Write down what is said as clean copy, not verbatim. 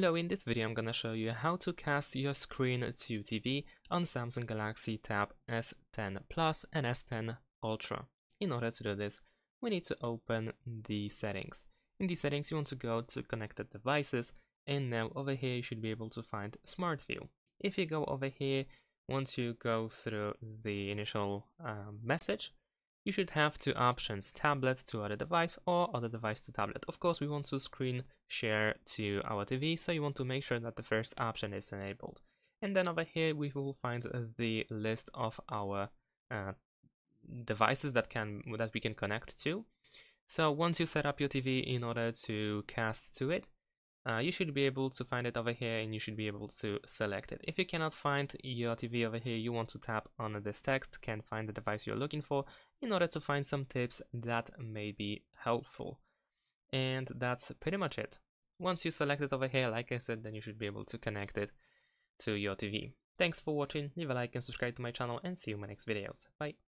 Hello, in this video I'm gonna show you how to cast your screen to TV on Samsung Galaxy Tab S10 Plus and S10 Ultra. In order to do this, we need to open the settings. In the settings, you want to go to connected devices, and now over here you should be able to find Smart View. If you go over here, once you go through the initial message, you should have two options, tablet to other device or other device to tablet. Of course, we want to screen share to our TV, so you want to make sure that the first option is enabled. And then over here, we will find the list of our devices that we can connect to. So once you set up your TV in order to cast to it, you should be able to find it over here and you should be able to select it. If you cannot find your TV over here, you want to tap on this text, can find the device you're looking for, in order to find some tips that may be helpful. And that's pretty much it. Once you select it over here, like I said, then you should be able to connect it to your TV. Thanks for watching, leave a like and subscribe to my channel and see you in my next videos. Bye!